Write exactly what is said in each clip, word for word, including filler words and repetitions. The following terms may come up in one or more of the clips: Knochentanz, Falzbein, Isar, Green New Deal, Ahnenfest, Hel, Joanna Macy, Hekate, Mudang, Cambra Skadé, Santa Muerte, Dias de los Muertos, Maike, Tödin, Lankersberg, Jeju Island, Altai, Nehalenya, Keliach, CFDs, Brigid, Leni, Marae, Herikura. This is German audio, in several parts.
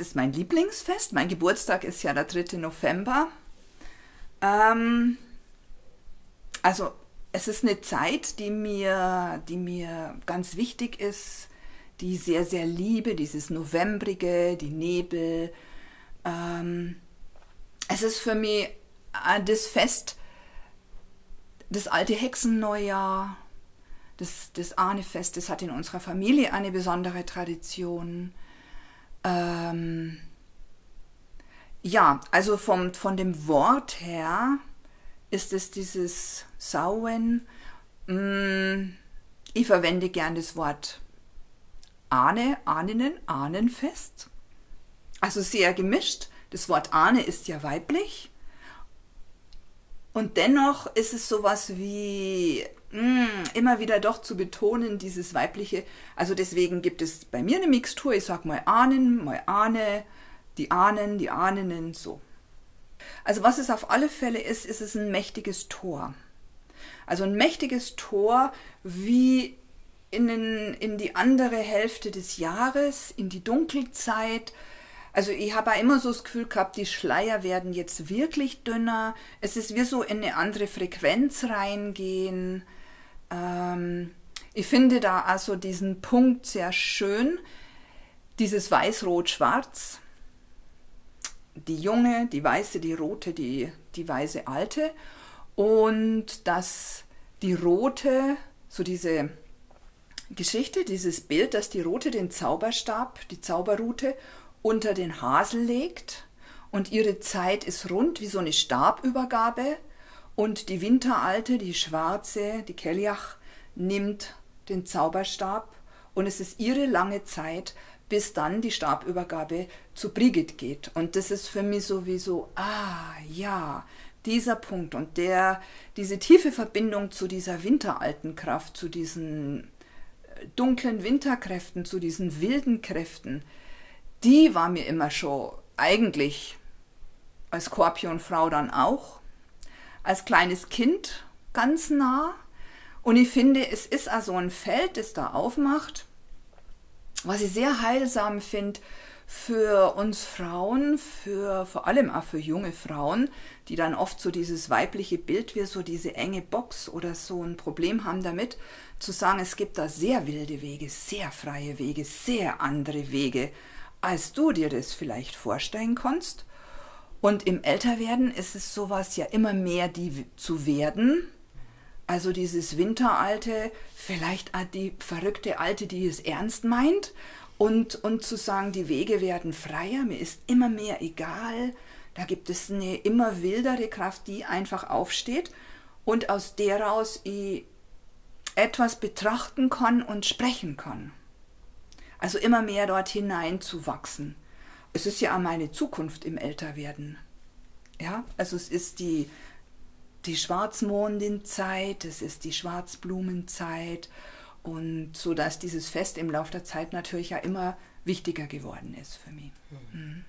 Es ist mein Lieblingsfest. Mein Geburtstag ist ja der dritte November. Ähm, also es ist eine Zeit, die mir, die mir ganz wichtig ist, die ich sehr, sehr liebe, dieses Novembrige, die Nebel. Ähm, es ist für mich das Fest, das alte Hexenneujahr, das, das Ahnefest, das hat in unserer Familie eine besondere Tradition. Ähm, ja, also vom, von dem Wort her ist es dieses Sauen. Ich verwende gern das Wort Ahne, Ahnen, Ahnenfest. Also sehr gemischt. Das Wort Ahne ist ja weiblich. Und dennoch ist es sowas wie mh, immer wieder doch zu betonen, dieses Weibliche. Also deswegen gibt es bei mir eine Mixtur. Ich sage mal Ahnen, mal Ahne, die Ahnen, die Ahnen, so. Also was es auf alle Fälle ist, ist es ein mächtiges Tor. Also ein mächtiges Tor wie in, den, in die andere Hälfte des Jahres, in die Dunkelzeit. Also ich habe auch immer so das Gefühl gehabt, die Schleier werden jetzt wirklich dünner. Es ist wie so in eine andere Frequenz reingehen. Ähm, ich finde da also diesen Punkt sehr schön, dieses Weiß-Rot-Schwarz. Die junge, die weiße, die rote, die, die weiße alte, und dass die rote, so diese Geschichte, dieses Bild, dass die rote den Zauberstab, die Zauberrute unter den Hasel legt und ihre Zeit ist rund wie so eine Stabübergabe, und die Winteralte, die schwarze, die Keliach, nimmt den Zauberstab und es ist ihre lange Zeit, bis dann die Stabübergabe zu Brigid geht. Und das ist für mich sowieso, ah ja, dieser Punkt und der, diese tiefe Verbindung zu dieser winteralten Kraft, zu diesen dunklen Winterkräften, zu diesen wilden Kräften, die war mir immer schon, eigentlich als Skorpionfrau dann auch, als kleines Kind ganz nah. Und ich finde, es ist also ein Feld, das da aufmacht, was ich sehr heilsam finde für uns Frauen, für vor allem auch für junge Frauen, die dann oft so dieses weibliche Bild, wie so diese enge Box oder so ein Problem haben damit, zu sagen, es gibt da sehr wilde Wege, sehr freie Wege, sehr andere Wege, als du dir das vielleicht vorstellen konntest. Und im Älterwerden ist es sowas ja immer mehr, die zu werden. Also dieses Winteralte, vielleicht die verrückte Alte, die es ernst meint. Und, und zu sagen, die Wege werden freier, mir ist immer mehr egal. Da gibt es eine immer wildere Kraft, die einfach aufsteht und aus deraus ich etwas betrachten kann und sprechen kann. Also immer mehr dort hinein zu wachsen. Es ist ja auch meine Zukunft im Älterwerden. Ja, also es ist die... die Schwarzmondenzeit, es ist die Schwarzblumenzeit, und so, dass dieses Fest im Laufe der Zeit natürlich ja immer wichtiger geworden ist für mich. Mhm.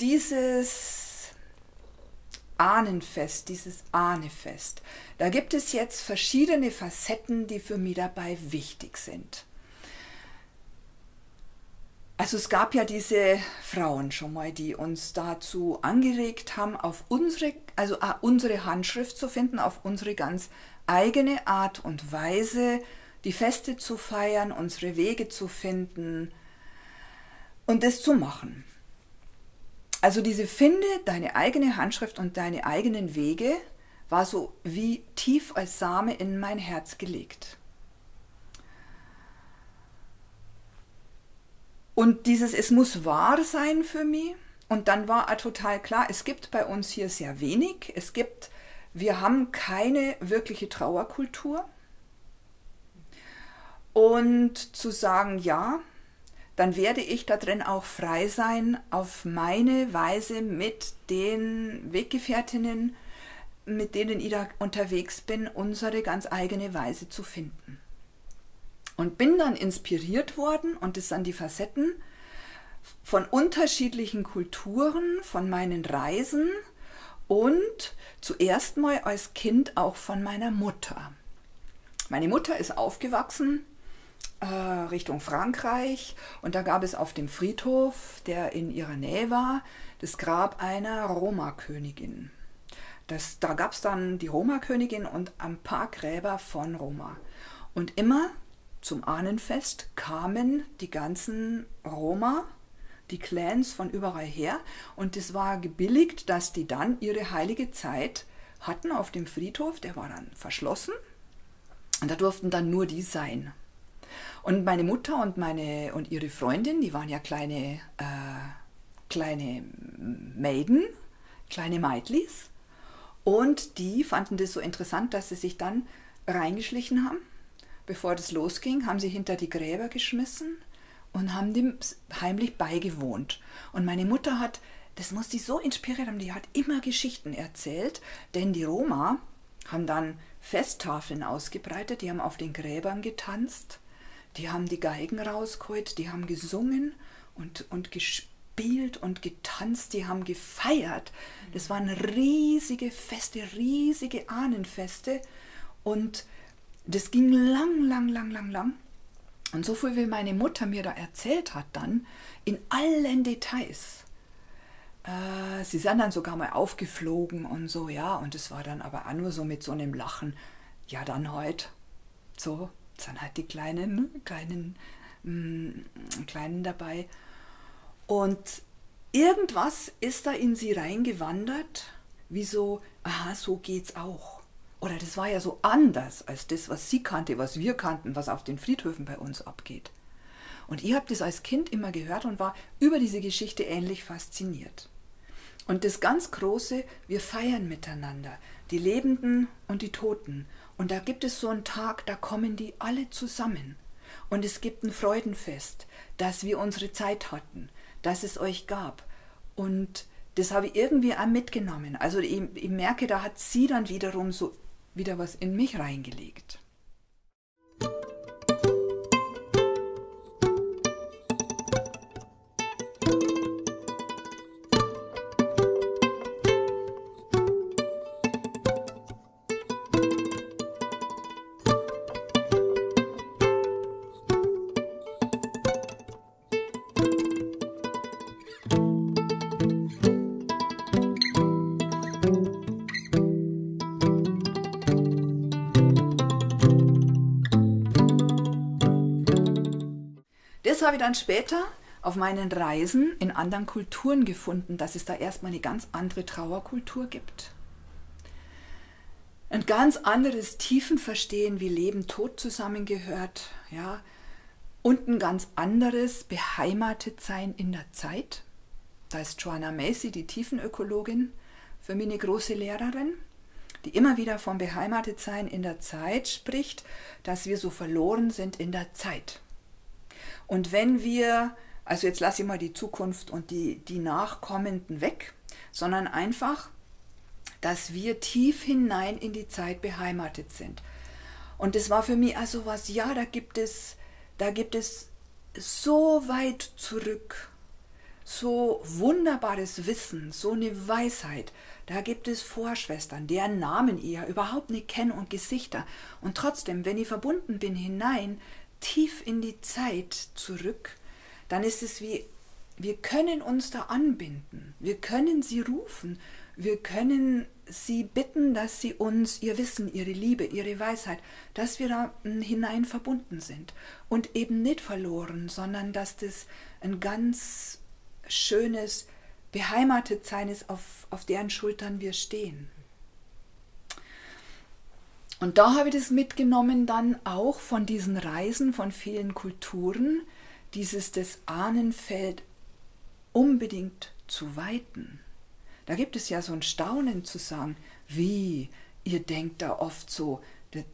Dieses Ahnenfest, dieses Ahnefest, da gibt es jetzt verschiedene Facetten, die für mich dabei wichtig sind. Also es gab ja diese Frauen schon mal, die uns dazu angeregt haben, auf unsere, also unsere Handschrift zu finden, auf unsere ganz eigene Art und Weise, die Feste zu feiern, unsere Wege zu finden und das zu machen. Also diese Finde deine eigene Handschrift und deine eigenen Wege war so wie tief als Same in mein Herz gelegt. Und dieses es muss wahr sein für mich. Und dann war total klar, es gibt bei uns hier sehr wenig. Es gibt, wir haben keine wirkliche Trauerkultur. Und zu sagen, ja, dann werde ich da drin auch frei sein, auf meine Weise mit den Weggefährtinnen, mit denen ich da unterwegs bin, unsere ganz eigene Weise zu finden. Und bin dann inspiriert worden, und das sind die Facetten, von unterschiedlichen Kulturen, von meinen Reisen und zuerst mal als Kind auch von meiner Mutter. Meine Mutter ist aufgewachsen Richtung Frankreich, und da gab es auf dem Friedhof, der in ihrer Nähe war, das Grab einer Roma-Königin. Das, da gab es dann die Roma-Königin und ein paar Gräber von Roma. Und immer zum Ahnenfest kamen die ganzen Roma, die Clans von überall her, und es war gebilligt, dass die dann ihre heilige Zeit hatten auf dem Friedhof, der war dann verschlossen, und da durften dann nur die sein. Und meine Mutter und, meine, und ihre Freundin, die waren ja kleine, äh, kleine Maiden, kleine Maidlis. Und die fanden das so interessant, dass sie sich dann reingeschlichen haben. Bevor das losging, haben sie hinter die Gräber geschmissen und haben dem heimlich beigewohnt. Und meine Mutter hat, das muss sie so inspiriert haben, die hat immer Geschichten erzählt, denn die Roma haben dann Festtafeln ausgebreitet, die haben auf den Gräbern getanzt, die haben die Geigen rausgeholt, die haben gesungen und, und gespielt und getanzt, die haben gefeiert. Das waren riesige Feste, riesige Ahnenfeste, und das ging lang, lang, lang, lang, lang. Und so viel, wie meine Mutter mir da erzählt hat dann, in allen Details. Sie sind dann sogar mal aufgeflogen und so, ja, und es war dann aber auch nur so mit so einem Lachen, ja dann heute, so, dann halt die Kleinen, Kleinen, mh, Kleinen dabei. Und irgendwas ist da in sie reingewandert, wie so, aha, so geht's auch. Oder das war ja so anders als das, was sie kannte, was wir kannten, was auf den Friedhöfen bei uns abgeht. Und ich habe das als Kind immer gehört und war über diese Geschichte ähnlich fasziniert. Und das ganz Große, wir feiern miteinander, die Lebenden und die Toten. Und da gibt es so einen Tag, da kommen die alle zusammen. Und es gibt ein Freudenfest, dass wir unsere Zeit hatten, dass es euch gab. Und das habe ich irgendwie auch mitgenommen. Also ich, ich merke, da hat sie dann wiederum so wieder was in mich reingelegt. Das habe ich dann später auf meinen Reisen in anderen Kulturen gefunden, dass es da erstmal eine ganz andere Trauerkultur gibt. Ein ganz anderes Tiefenverstehen, wie Leben, Tod zusammengehört, ja, und ein ganz anderes Beheimatetsein in der Zeit. Da ist Joanna Macy, die Tiefenökologin, für mich eine große Lehrerin, die immer wieder vom Beheimatetsein in der Zeit spricht, dass wir so verloren sind in der Zeit. Und wenn wir, also jetzt lasse ich mal die Zukunft und die, die Nachkommenden weg, sondern einfach, dass wir tief hinein in die Zeit beheimatet sind. Und das war für mich also was, ja, da gibt es, da gibt es so weit zurück, so wunderbares Wissen, so eine Weisheit. Da gibt es Vorschwestern, deren Namen ich ja überhaupt nicht kenne und Gesichter. Und trotzdem, wenn ich verbunden bin hinein, tief in die Zeit zurück, dann ist es wie, wir können uns da anbinden, wir können sie rufen, wir können sie bitten, dass sie uns ihr Wissen, ihre Liebe, ihre Weisheit, dass wir da hinein verbunden sind und eben nicht verloren, sondern dass das ein ganz schönes Beheimatetsein ist, auf, auf deren Schultern wir stehen. Und da habe ich das mitgenommen dann auch von diesen Reisen, von vielen Kulturen, dieses das Ahnenfeld unbedingt zu weiten. Da gibt es ja so ein Staunen zu sagen, wie, ihr denkt da oft so,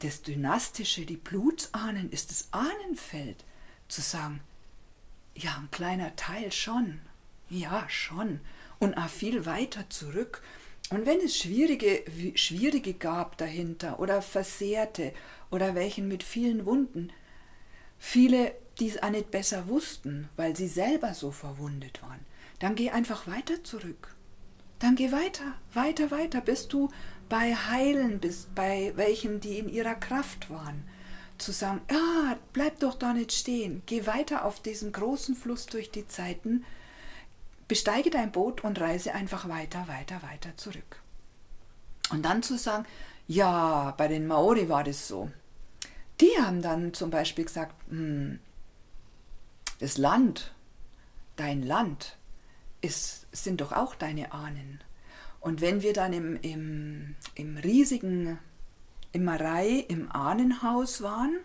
das Dynastische, die Blutsahnen ist das Ahnenfeld. Zu sagen, Ja, ein kleiner Teil schon. Ja, schon. Und auch viel weiter zurück. Und wenn es Schwierige, Schwierige gab dahinter oder Versehrte oder welchen mit vielen Wunden, viele, die es auch nicht besser wussten, weil sie selber so verwundet waren, dann geh einfach weiter zurück. Dann geh weiter, weiter, weiter, bis du bei Heilen bist, bei welchen, die in ihrer Kraft waren. Zu sagen, ah, bleib doch da nicht stehen, geh weiter auf diesen großen Fluss durch die Zeiten, besteige dein Boot und reise einfach weiter, weiter, weiter zurück. Und dann zu sagen, ja, bei den Maori war das so. Die haben dann zum Beispiel gesagt, das Land, dein Land, ist, sind doch auch deine Ahnen. Und wenn wir dann im, im, im riesigen, im Marae, im Ahnenhaus waren,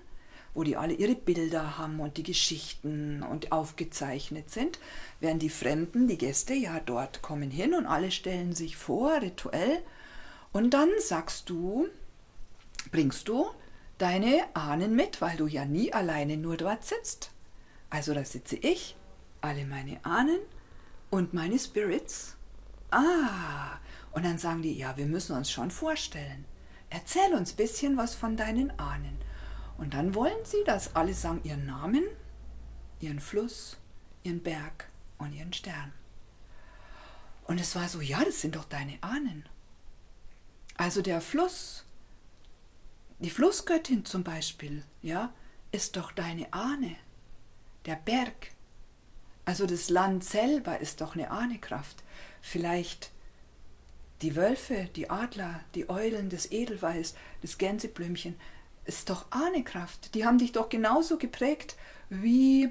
wo die alle ihre Bilder haben und die Geschichten und aufgezeichnet sind, werden die Fremden, die Gäste ja dort kommen hin und alle stellen sich vor, rituell. Und dann sagst du, bringst du deine Ahnen mit, weil du ja nie alleine nur dort sitzt. Also da sitze ich, alle meine Ahnen und meine Spirits. Ah, und dann sagen die, ja, wir müssen uns schon vorstellen. Erzähl uns ein bisschen was von deinen Ahnen. Und dann wollen sie, dass alle sagen ihren Namen, ihren Fluss, ihren Berg und ihren Stern. Und es war so, ja, das sind doch deine Ahnen. Also der Fluss, die Flussgöttin zum Beispiel, ja, ist doch deine Ahne. Der Berg, also das Land selber ist doch eine Ahnekraft. Vielleicht die Wölfe, die Adler, die Eulen, das Edelweiß, das Gänseblümchen, ist doch Ahnekraft. Die haben dich doch genauso geprägt wie,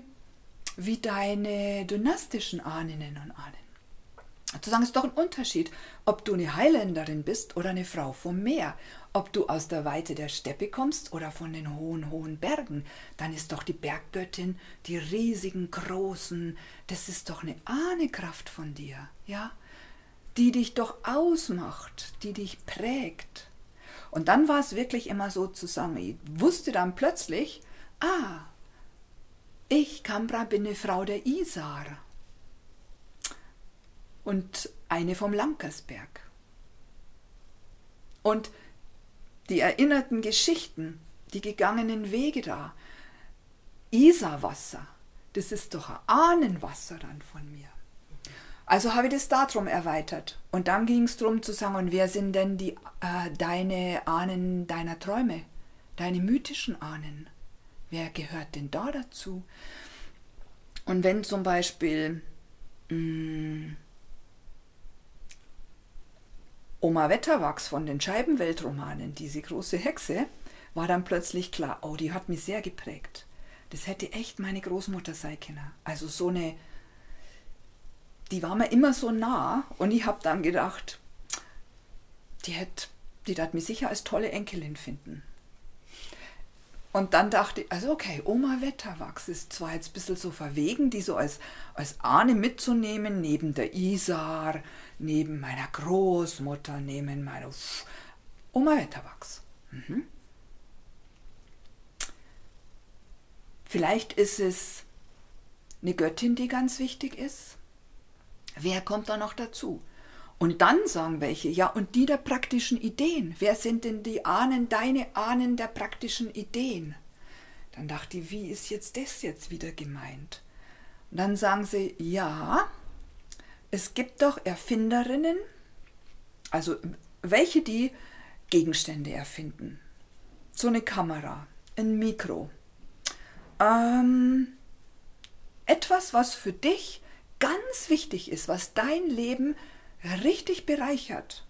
wie deine dynastischen Ahninnen und Ahnen. Zu sagen, ist doch ein Unterschied, ob du eine Heiländerin bist oder eine Frau vom Meer, ob du aus der Weite der Steppe kommst oder von den hohen, hohen Bergen, dann ist doch die Berggöttin, die riesigen, großen, das ist doch eine Ahnekraft von dir, ja? Die dich doch ausmacht, die dich prägt. Und dann war es wirklich immer so zusammen. Ich wusste dann plötzlich, ah, ich, Cambra, bin eine Frau der Isar und eine vom Lankersberg. Und die erinnerten Geschichten, die gegangenen Wege da, Isarwasser, das ist doch ein Ahnenwasser dann von mir. Also habe ich das darum erweitert. Und dann ging es darum zu sagen, und wer sind denn die, äh, deine Ahnen deiner Träume, deine mythischen Ahnen? Wer gehört denn da dazu? Und wenn zum Beispiel mh, Oma Wetterwachs von den Scheibenweltromanen, diese große Hexe, war dann plötzlich klar, oh, die hat mich sehr geprägt. Das hätte echt meine Großmutter sein können. Also so eine... Die war mir immer so nah und ich habe dann gedacht, die hätte die dat mich sicher als tolle Enkelin finden. Und dann dachte ich, also okay, Oma Wetterwachs ist zwar jetzt ein bisschen so verwegen, die so als, als Ahne mitzunehmen, neben der Isar, neben meiner Großmutter, neben meiner Pff, Oma Wetterwachs. Mhm. Vielleicht ist es eine Göttin, die ganz wichtig ist. Wer kommt da noch dazu? Und dann sagen welche, ja, und die der praktischen Ideen. Wer sind denn die Ahnen, deine Ahnen der praktischen Ideen? Dann dachte ich, wie ist jetzt das jetzt wieder gemeint? Und dann sagen sie, ja, es gibt doch Erfinderinnen, also welche, die Gegenstände erfinden. So eine Kamera, ein Mikro. Ähm, etwas, was für dich ganz wichtig ist, was dein Leben richtig bereichert,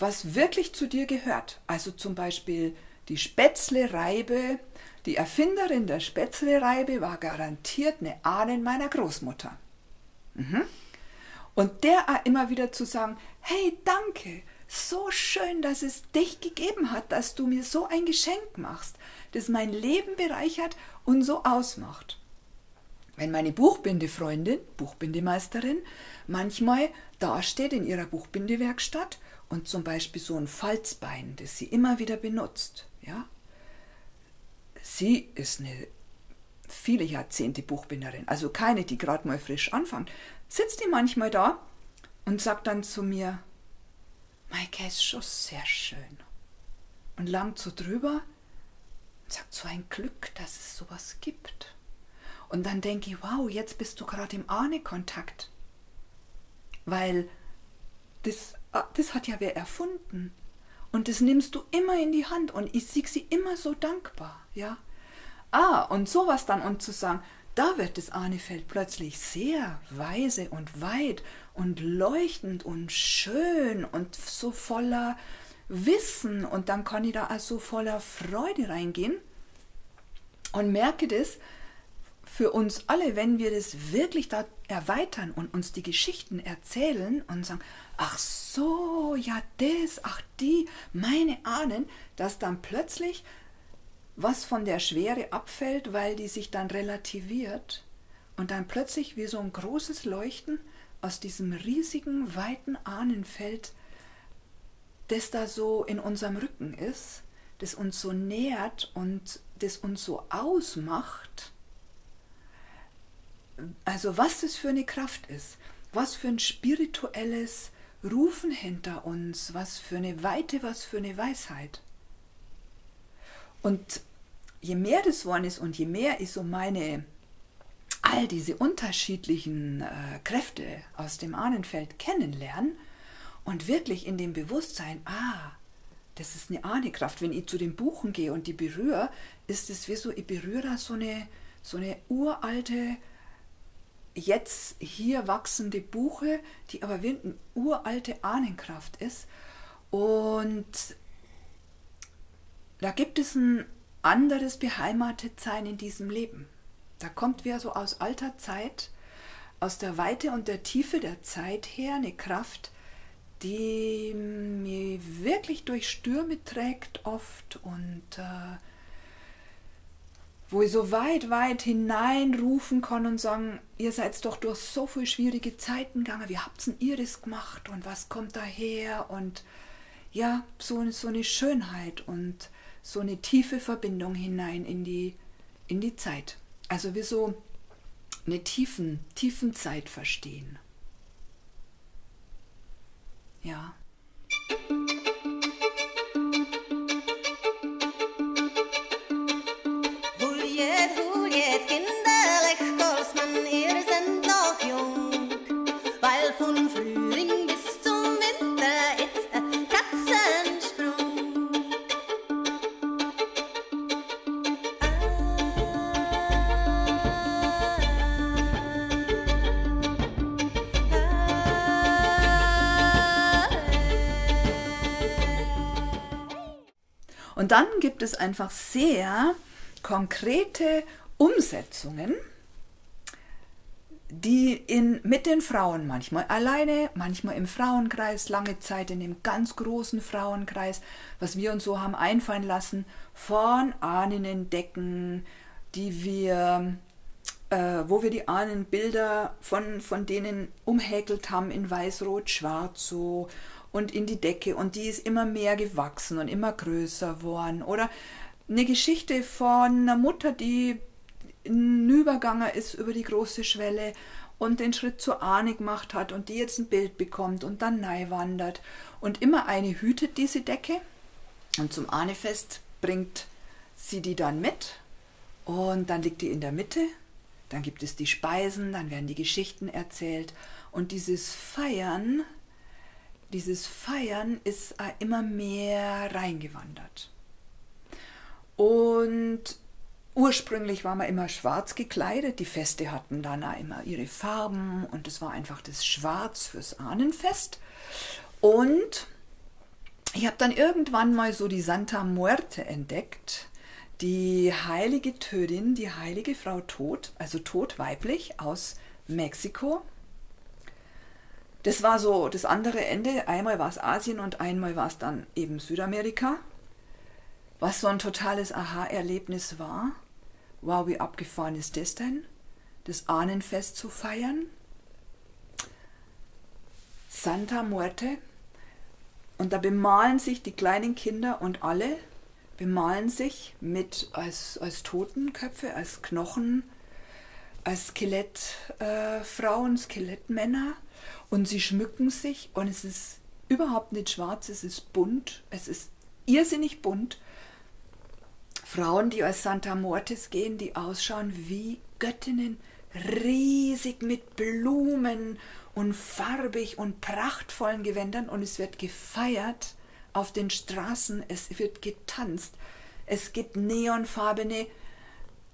was wirklich zu dir gehört. Also zum Beispiel die Spätzle-Reibe, die Erfinderin der Spätzle-Reibe war garantiert eine Ahnen meiner Großmutter. Mhm. Und der immer wieder zu sagen, hey, danke, so schön, dass es dich gegeben hat, dass du mir so ein Geschenk machst, das mein Leben bereichert und so ausmacht. Wenn meine Buchbindefreundin, Buchbindemeisterin, manchmal dasteht in ihrer Buchbindewerkstatt und zum Beispiel so ein Falzbein, das sie immer wieder benutzt, ja, sie ist eine viele Jahrzehnte Buchbinderin, also keine, die gerade mal frisch anfängt, sitzt die manchmal da und sagt dann zu mir, Maike ist schon sehr schön. Und langt so drüber und sagt, so ein Glück, dass es sowas gibt. Und dann denke ich, wow, jetzt bist du gerade im Ahne-Kontakt. Weil das, das hat ja wer erfunden. Und das nimmst du immer in die Hand und ich sehe sie immer so dankbar. Ja? Ah, und sowas dann und zu sagen, da wird das Ahnefeld plötzlich sehr weise und weit und leuchtend und schön und so voller Wissen. Und dann kann ich da also voller Freude reingehen und merke das für uns alle, wenn wir das wirklich da erweitern und uns die Geschichten erzählen und sagen, ach so, ja das, ach die, meine Ahnen, dass dann plötzlich was von der Schwere abfällt, weil die sich dann relativiert und dann plötzlich wie so ein großes Leuchten aus diesem riesigen, weiten Ahnenfeld, das da so in unserem Rücken ist, das uns so nährt und das uns so ausmacht, also was das für eine Kraft ist, was für ein spirituelles Rufen hinter uns, was für eine Weite, was für eine Weisheit. Und je mehr das worden ist und je mehr ich so meine, all diese unterschiedlichen äh, Kräfte aus dem Ahnenfeld kennenlernen und wirklich in dem Bewusstsein, ah, das ist eine Ahnenkraft. Wenn ich zu den Buchen gehe und die berühre, ist es wie so, ich berühre da so eine, so eine uralte, jetzt hier wachsende Buche, die aber wie eine uralte Ahnenkraft ist. Und da gibt es ein anderes Beheimatetsein in diesem Leben. Da kommt wieder so aus alter Zeit, aus der Weite und der Tiefe der Zeit her eine Kraft, die mich wirklich durch Stürme trägt oft und äh, wo ich so weit, weit hineinrufen kann und sagen, ihr seid doch durch so viele schwierige Zeiten gegangen, wie habt denn ihr das gemacht und was kommt daher? Und ja, so, so eine Schönheit und so eine tiefe Verbindung hinein in die, in die Zeit. Also wie so eine tiefen, tiefen Zeit verstehen. Ja. Und dann gibt es einfach sehr konkrete Umsetzungen, die in, mit den Frauen manchmal alleine, manchmal im Frauenkreis, lange Zeit in dem ganz großen Frauenkreis, was wir uns so haben einfallen lassen, von Ahnen decken, die wir, äh, wo wir die Ahnenbilder von, von denen umhäkelt haben in weiß, rot, schwarz so, und in die Decke und die ist immer mehr gewachsen und immer größer geworden. Oder eine Geschichte von einer Mutter, die hinübergegangen ist über die große Schwelle und den Schritt zur Ahne gemacht hat und die jetzt ein Bild bekommt und dann neu wandert. Und immer eine hütet diese Decke und zum Ahnefest bringt sie die dann mit und dann liegt die in der Mitte. Dann gibt es die Speisen, dann werden die Geschichten erzählt und dieses Feiern, dieses Feiern ist immer mehr reingewandert. Und ursprünglich war man immer schwarz gekleidet, die Feste hatten dann auch immer ihre Farben und es war einfach das Schwarz fürs Ahnenfest. Und ich habe dann irgendwann mal so die Santa Muerte entdeckt, die heilige Tödin, die heilige Frau Tod, also Tod weiblich aus Mexiko. Das war so das andere Ende, einmal war es Asien und einmal war es dann eben Südamerika, was so ein totales Aha-Erlebnis war. Wow, wie abgefahren ist das denn, das Ahnenfest zu feiern. Santa Muerte. Und da bemalen sich die kleinen Kinder und alle bemalen sich mit als, als Totenköpfe, als Knochen, als Skelettfrauen, äh, Skelettmänner, und sie schmücken sich, und es ist überhaupt nicht schwarz, es ist bunt, es ist irrsinnig bunt. Frauen, die als Santa Muertes gehen, die ausschauen wie Göttinnen, riesig mit Blumen und farbig und prachtvollen Gewändern, und es wird gefeiert auf den Straßen, es wird getanzt. Es gibt neonfarbene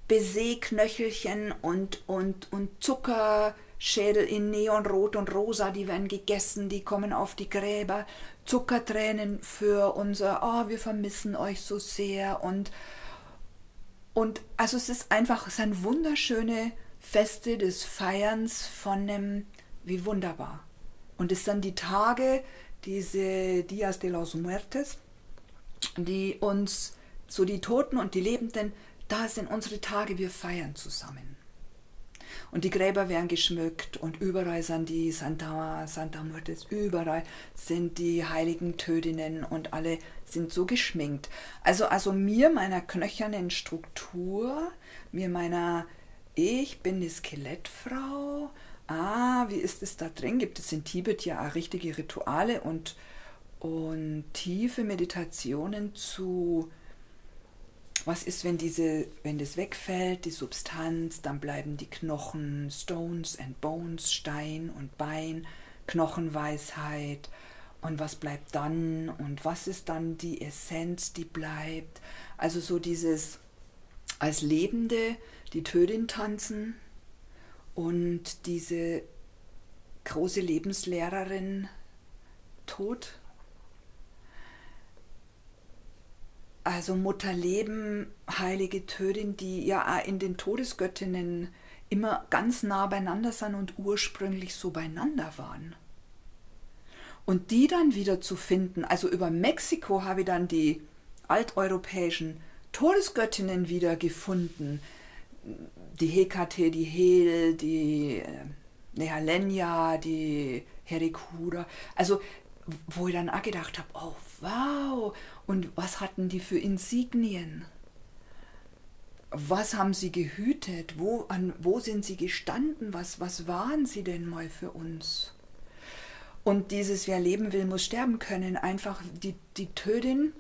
Baiser-Knöchelchen und, und, und Zuckerschädel in Neonrot und Rosa, die werden gegessen, die kommen auf die Gräber. Zuckertränen für unser, oh, wir vermissen euch so sehr. Und, und also es ist einfach, es sind wunderschöne Feste des Feierns von dem, wie wunderbar. Und es sind die Tage, diese Dias de los Muertos, die uns, so die Toten und die Lebenden, da sind unsere Tage, wir feiern zusammen. Und die Gräber werden geschmückt und überall sind die Santa, Santa Muertes, überall sind die heiligen Tödinnen und alle sind so geschminkt. Also, also mir, meiner knöchernen Struktur, mir meiner, ich bin die Skelettfrau, ah, wie ist es da drin? Gibt es in Tibet ja auch richtige Rituale und, und tiefe Meditationen zu. Was ist, wenn, diese, wenn das wegfällt, die Substanz, dann bleiben die Knochen, Stones and Bones, Stein und Bein, Knochenweisheit, und was bleibt dann und was ist dann die Essenz, die bleibt. Also so dieses, als Lebende die Tödin tanzen und diese große Lebenslehrerin tot. Also Mutterleben, heilige Tödin, die ja in den Todesgöttinnen immer ganz nah beieinander sind und ursprünglich so beieinander waren. Und die dann wieder zu finden, also über Mexiko habe ich dann die alteuropäischen Todesgöttinnen wieder gefunden. Die Hekate, die Hel, die Nehalenya, die Herikura, also wo ich dann auch gedacht habe, oh wow, und was hatten die für Insignien? Was haben sie gehütet? Wo, an, wo sind sie gestanden? Was, was waren sie denn mal für uns? Und dieses, wer leben will, muss sterben können, einfach die, die Tödin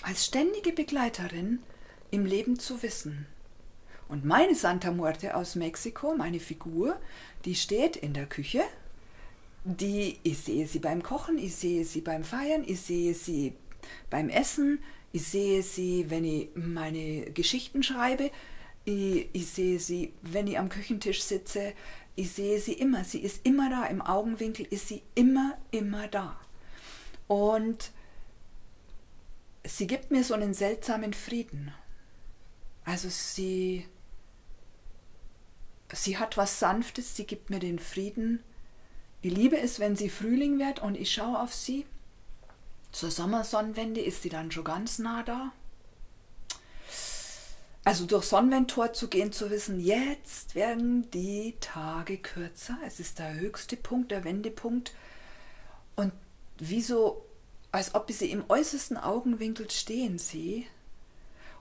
als ständige Begleiterin im Leben zu wissen. Und meine Santa Muerte aus Mexiko, meine Figur, die steht in der Küche. Die, ich sehe sie beim Kochen, ich sehe sie beim Feiern, ich sehe sie beim Essen, ich sehe sie, wenn ich meine Geschichten schreibe, ich, ich sehe sie, wenn ich am Küchentisch sitze, ich sehe sie immer, sie ist immer da, im Augenwinkel ist sie immer, immer da. Und sie gibt mir so einen seltsamen Frieden. Also sie, sie hat was Sanftes, sie gibt mir den Frieden. Ich liebe es, wenn sie Frühling wird und ich schaue auf sie. Zur Sommersonnenwende ist sie dann schon ganz nah da. Also durch Sonnenwendtor zu gehen, zu wissen, jetzt werden die Tage kürzer. Es ist der höchste Punkt, der Wendepunkt. Und wie so, als ob sie im äußersten Augenwinkel stehen sie.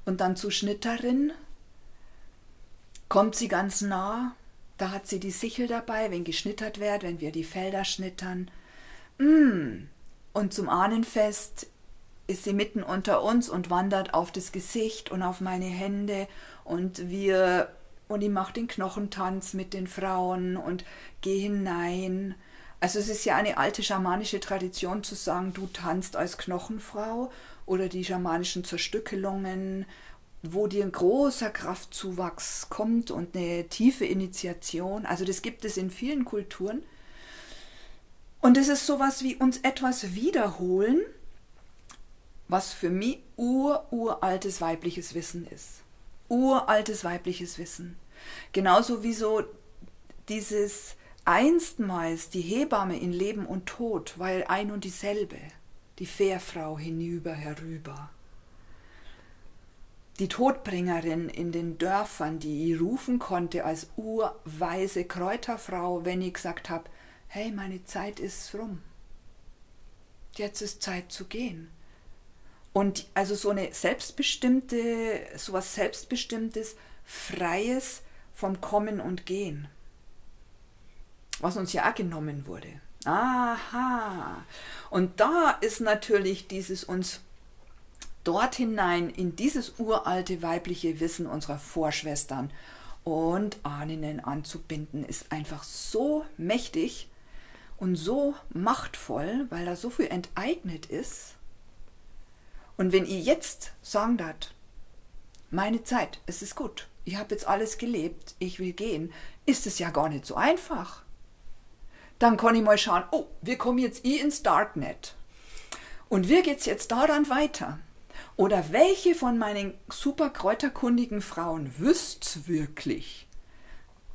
Und dann zu Schnitterin kommt sie ganz nah. Da hat sie die Sichel dabei, wenn geschnittert wird, wenn wir die Felder schnittern. Mm. Und zum Ahnenfest ist sie mitten unter uns und wandert auf das Gesicht und auf meine Hände. Und wir, und ich mache den Knochentanz mit den Frauen und gehe hinein. Also es ist ja eine alte schamanische Tradition zu sagen, du tanzt als Knochenfrau, oder die schamanischen Zerstückelungen, wo dir ein großer Kraftzuwachs kommt und eine tiefe Initiation. Also das gibt es in vielen Kulturen. Und es ist sowas wie uns etwas wiederholen, was für mich ur-uraltes weibliches Wissen ist. Uraltes weibliches Wissen. Genauso wie so dieses einstmals die Hebamme in Leben und Tod, weil ein und dieselbe, die Fährfrau hinüber, herüber. Die Todbringerin in den Dörfern, die ich rufen konnte als urweise Kräuterfrau, wenn ich gesagt habe, hey, meine Zeit ist rum. Jetzt ist Zeit zu gehen. Und also so eine selbstbestimmte, so was Selbstbestimmtes, Freies, vom Kommen und Gehen, was uns ja auch genommen wurde. Aha. Und da ist natürlich dieses uns dort hinein in dieses uralte weibliche Wissen unserer Vorschwestern und Ahnen anzubinden, ist einfach so mächtig und so machtvoll, weil da so viel enteignet ist. Und wenn ihr jetzt sagen darf, meine Zeit, es ist gut, ich habe jetzt alles gelebt, ich will gehen, ist es ja gar nicht so einfach. Dann kann ich mal schauen, oh, wir kommen jetzt eh ins Darknet und wir geht's jetzt da dann weiter. Oder welche von meinen super kräuterkundigen Frauen wüsst's wirklich?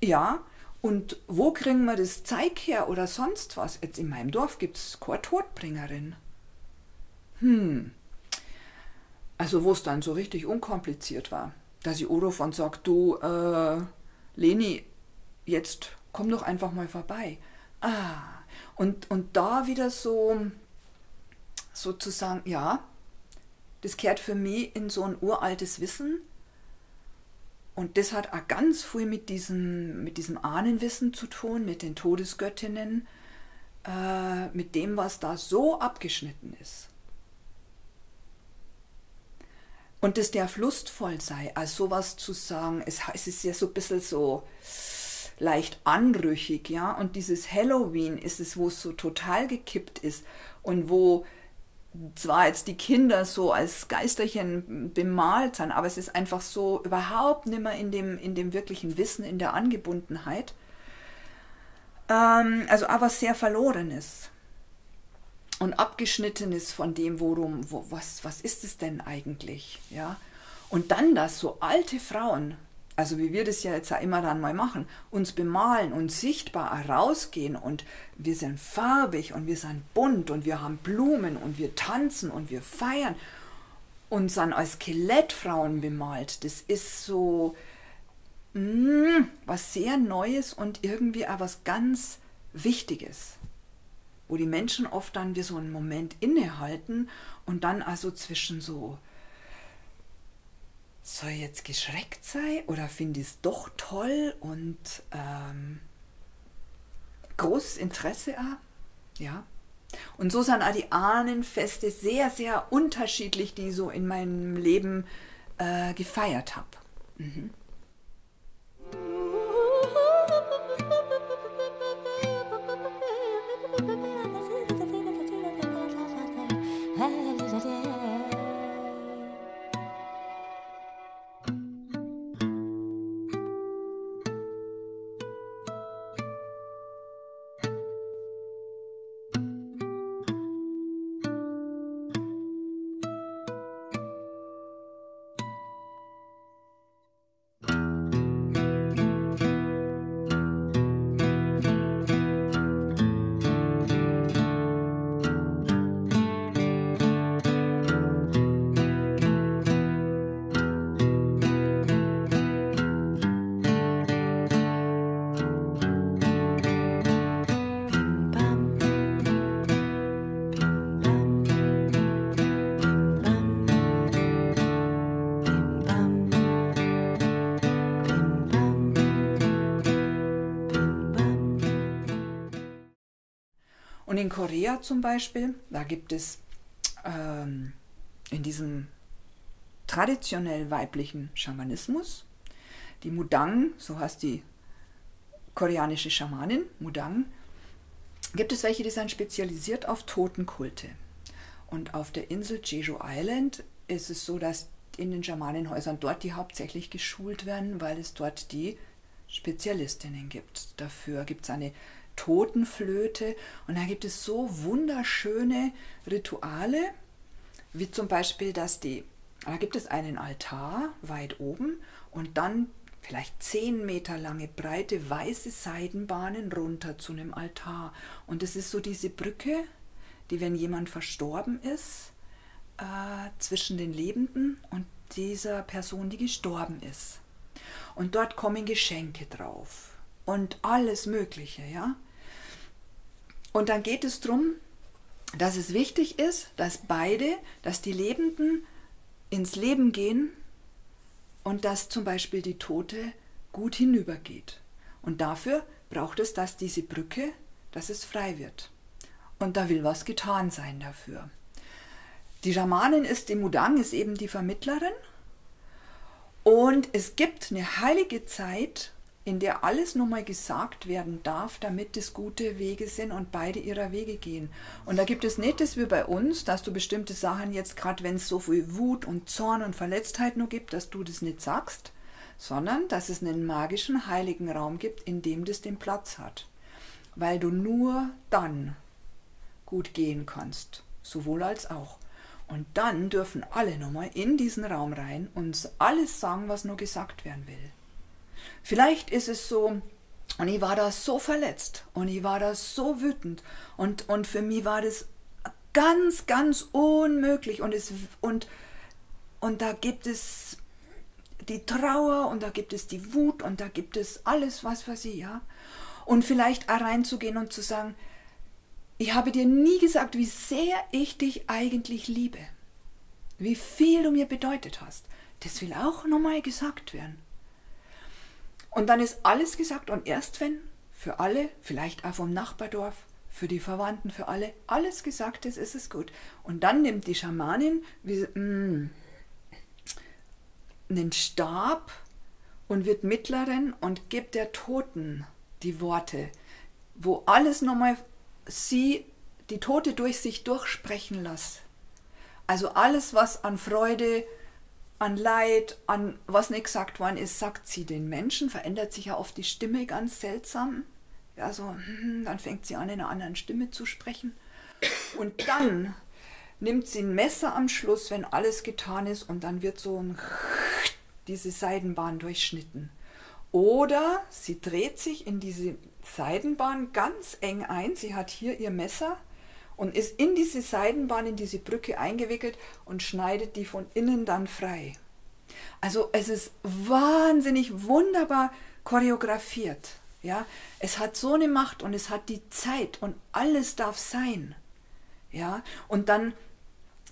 Ja, und wo kriegen wir das Zeug her oder sonst was? Jetzt in meinem Dorf gibt es keine Todbringerin. Hm. Also wo es dann so richtig unkompliziert war, dass ich Odo von sagt, du, äh, Leni, jetzt komm doch einfach mal vorbei. Ah, und, und da wieder so, sozusagen, ja, das kehrt für mich in so ein uraltes Wissen. Und das hat auch ganz viel mit diesem, mit diesem Ahnenwissen zu tun, mit den Todesgöttinnen, äh, mit dem, was da so abgeschnitten ist. Und das darf lustvoll sein, also sowas zu sagen, es, es ist ja so ein bisschen so leicht anrüchig, ja. Und dieses Halloween ist es, wo es so total gekippt ist und wo zwar jetzt die Kinder so als Geisterchen bemalt sind, aber es ist einfach so überhaupt nicht mehr in dem, in dem wirklichen Wissen, in der Angebundenheit. Ähm, also aber sehr Verlorenes und Abgeschnittenes von dem, worum, wo, was, was ist es denn eigentlich? Ja? Und dann, dass so alte Frauen, also wie wir das ja jetzt auch immer dann mal machen, uns bemalen und sichtbar rausgehen und wir sind farbig und wir sind bunt und wir haben Blumen und wir tanzen und wir feiern und sind als Skelettfrauen bemalt. Das ist so mm, was sehr Neues und irgendwie auch was ganz Wichtiges, wo die Menschen oft dann wie so einen Moment innehalten und dann also zwischen so, soll ich jetzt geschreckt sein oder finde ich es doch toll und ähm, großes Interesse auch, ja. Und so sind auch die Ahnenfeste sehr, sehr unterschiedlich, die ich so in meinem Leben äh, gefeiert habe. Mhm. In Korea zum Beispiel, da gibt es ähm, in diesem traditionell weiblichen Schamanismus die Mudang, so heißt die koreanische Schamanin, Mudang, gibt es welche, die sind spezialisiert auf Totenkulte. Und auf der Insel Jeju Island ist es so, dass in den Schamanenhäusern dort die hauptsächlich geschult werden, weil es dort die Spezialistinnen gibt. Dafür gibt es eine Totenflöte und da gibt es so wunderschöne Rituale, wie zum Beispiel, dass die, da gibt es einen Altar weit oben und dann vielleicht zehn Meter lange breite weiße Seidenbahnen runter zu einem Altar. Und es ist so diese Brücke, die, wenn jemand verstorben ist, äh, zwischen den Lebenden und dieser Person, die gestorben ist. Und dort kommen Geschenke drauf und alles Mögliche, ja. Und dann geht es darum, dass es wichtig ist, dass beide, dass die Lebenden ins Leben gehen und dass zum Beispiel die Tote gut hinübergeht. Und dafür braucht es, dass diese Brücke, dass es frei wird. Und da will was getan sein dafür. Die Schamanin ist, die Mudang ist eben die Vermittlerin. Und es gibt eine heilige Zeit, in der alles nochmal gesagt werden darf, damit es gute Wege sind und beide ihrer Wege gehen. Und da gibt es nicht, dass wir bei uns, dass du bestimmte Sachen jetzt, gerade wenn es so viel Wut und Zorn und Verletztheit nur gibt, dass du das nicht sagst, sondern dass es einen magischen, heiligen Raum gibt, in dem das den Platz hat. Weil du nur dann gut gehen kannst, sowohl als auch. Und dann dürfen alle nochmal in diesen Raum rein und alles sagen, was nur gesagt werden will. Vielleicht ist es so, und ich war da so verletzt und ich war da so wütend und, und für mich war das ganz, ganz unmöglich und, es, und, und da gibt es die Trauer und da gibt es die Wut und da gibt es alles, was weiß ich, ja. Und vielleicht auch reinzugehen und zu sagen, ich habe dir nie gesagt, wie sehr ich dich eigentlich liebe, wie viel du mir bedeutet hast. Das will auch nochmal gesagt werden. Und dann ist alles gesagt und erst wenn, für alle, vielleicht auch vom Nachbardorf, für die Verwandten, für alle, alles gesagt ist, ist es gut. Und dann nimmt die Schamanin wie, mm, einen Stab und wird Mittlerin und gibt der Toten die Worte, wo alles nochmal sie, die Tote durch sich durchsprechen lässt. Also alles, was an Freude, an Leid, an was nicht gesagt worden ist, sagt sie den Menschen, verändert sich ja oft die Stimme ganz seltsam. Ja, so, dann fängt sie an, in einer anderen Stimme zu sprechen. Und dann nimmt sie ein Messer am Schluss, wenn alles getan ist, und dann wird so ein, diese Seidenbahn durchschnitten. Oder sie dreht sich in diese Seidenbahn ganz eng ein, sie hat hier ihr Messer und ist in diese Seidenbahn, in diese Brücke eingewickelt und schneidet die von innen dann frei. Also es ist wahnsinnig wunderbar choreografiert. Ja? Es hat so eine Macht und es hat die Zeit und alles darf sein. Ja? Und dann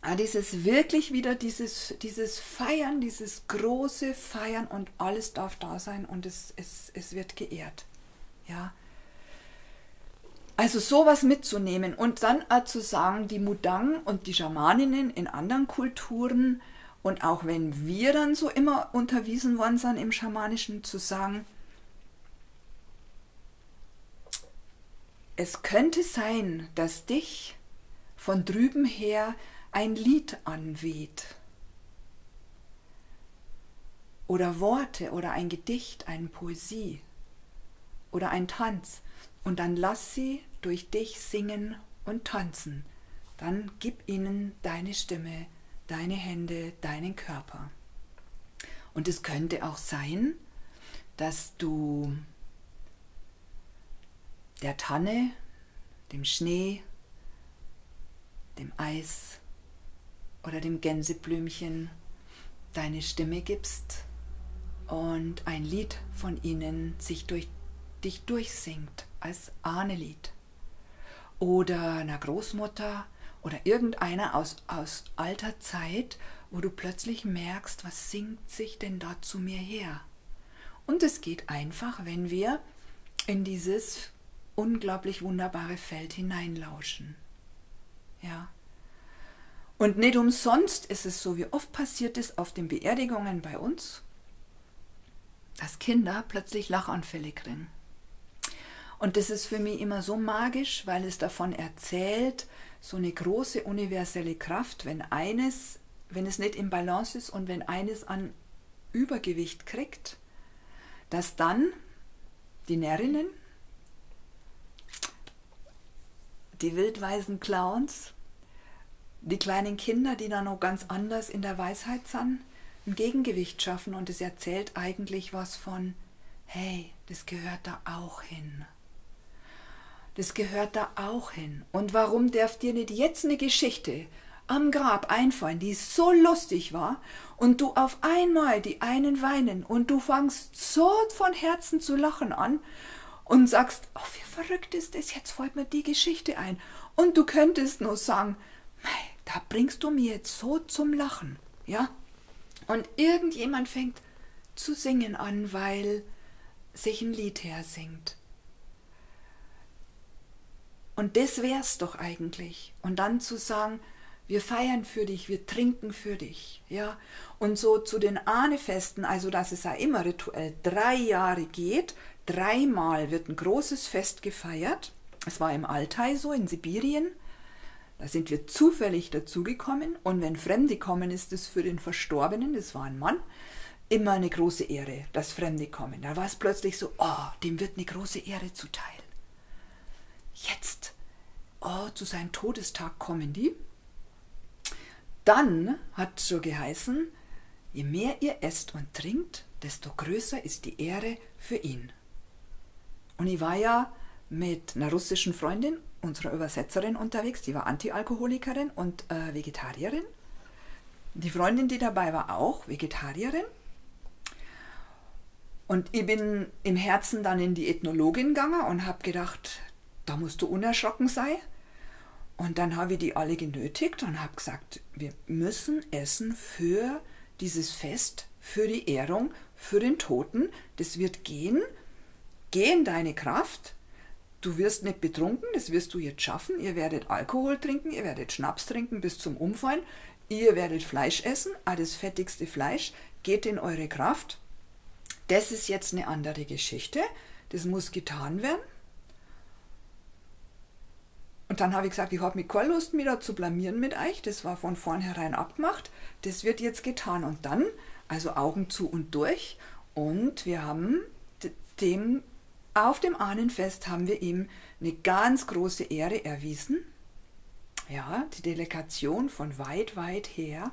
ja, dieses wirklich wieder dieses, dieses Feiern, dieses große Feiern und alles darf da sein und es, es, es wird geehrt. Ja? Also sowas mitzunehmen und dann auch zu sagen, die Mudang und die Schamaninnen in anderen Kulturen und auch wenn wir dann so immer unterwiesen worden sind im Schamanischen, zu sagen, es könnte sein, dass dich von drüben her ein Lied anweht oder Worte oder ein Gedicht, eine Poesie oder ein Tanz. Und dann lass sie durch dich singen und tanzen. Dann gib ihnen deine Stimme, deine Hände, deinen Körper. Und es könnte auch sein, dass du der Tanne, dem Schnee, dem Eis oder dem Gänseblümchen deine Stimme gibst und ein Lied von ihnen sich durch dich durchsingt. Als Ahnelied oder einer Großmutter oder irgendeiner aus, aus alter Zeit, wo du plötzlich merkst, was singt sich denn da zu mir her? Und es geht einfach, wenn wir in dieses unglaublich wunderbare Feld hineinlauschen. Ja. Und nicht umsonst ist es so, wie oft passiert es auf den Beerdigungen bei uns, dass Kinder plötzlich Lachanfälle kriegen. Und das ist für mich immer so magisch, weil es davon erzählt, so eine große universelle Kraft, wenn eines, wenn es nicht im Balance ist und wenn eines an Übergewicht kriegt, dass dann die Närrinnen, die wildweisen Clowns, die kleinen Kinder, die dann noch ganz anders in der Weisheit sind, ein Gegengewicht schaffen und es erzählt eigentlich was von, hey, das gehört da auch hin. Das gehört da auch hin. Und warum darf dir nicht jetzt eine Geschichte am Grab einfallen, die so lustig war und du auf einmal die einen weinen und du fängst so von Herzen zu lachen an und sagst, oh, wie verrückt ist das, jetzt fällt mir die Geschichte ein. Und du könntest nur sagen, hey, da bringst du mir jetzt so zum Lachen. Ja? Und irgendjemand fängt zu singen an, weil sich ein Lied hersingt. Und das wär's doch eigentlich. Und dann zu sagen, wir feiern für dich, wir trinken für dich. Ja? Und so zu den Ahnefesten, also dass es ja immer rituell drei Jahre geht, dreimal wird ein großes Fest gefeiert. Es war im Altai so, in Sibirien. Da sind wir zufällig dazugekommen. Und wenn Fremde kommen, ist es für den Verstorbenen, das war ein Mann, immer eine große Ehre, dass Fremde kommen. Da war es plötzlich so, oh, dem wird eine große Ehre zuteil. Jetzt, oh, zu seinem Todestag kommen die. Dann hat es so geheißen, je mehr ihr esst und trinkt, desto größer ist die Ehre für ihn. Und ich war ja mit einer russischen Freundin, unserer Übersetzerin, unterwegs, die war Antialkoholikerin und äh, Vegetarierin. Die Freundin, die dabei war, auch Vegetarierin. Und ich bin im Herzen dann in die Ethnologin gegangen und habe gedacht, da musst du unerschrocken sein. Und dann habe ich die alle genötigt und habe gesagt, wir müssen essen für dieses Fest, für die Ehrung, für den Toten. Das wird gehen, geh in deine Kraft. Du wirst nicht betrunken, das wirst du jetzt schaffen. Ihr werdet Alkohol trinken, ihr werdet Schnaps trinken bis zum Umfallen. Ihr werdet Fleisch essen, alles fettigste Fleisch. Geht in eure Kraft. Das ist jetzt eine andere Geschichte. Das muss getan werden. Und dann habe ich gesagt, ich habe mir keine Lust, mich da zu blamieren mit euch. Das war von vornherein abgemacht. Das wird jetzt getan. Und dann, also Augen zu und durch. Und wir haben dem, auf dem Ahnenfest haben wir ihm eine ganz große Ehre erwiesen. Ja, die Delegation von weit, weit her,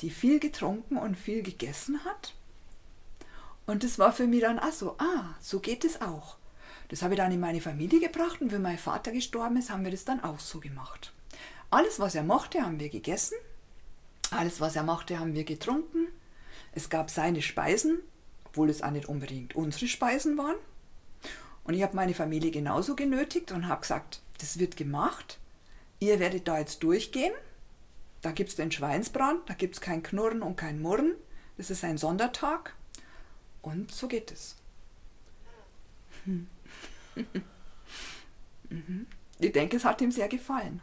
die viel getrunken und viel gegessen hat. Und das war für mich dann auch so, ah, so geht es auch. Das habe ich dann in meine Familie gebracht und wenn mein Vater gestorben ist, haben wir das dann auch so gemacht. Alles, was er mochte, haben wir gegessen. Alles, was er mochte, haben wir getrunken. Es gab seine Speisen, obwohl es auch nicht unbedingt unsere Speisen waren. Und ich habe meine Familie genauso genötigt und habe gesagt, das wird gemacht. Ihr werdet da jetzt durchgehen. Da gibt es den Schweinsbrand, da gibt es kein Knurren und kein Murren. Das ist ein Sondertag. Und so geht es. Hm. Ich denke, es hat ihm sehr gefallen.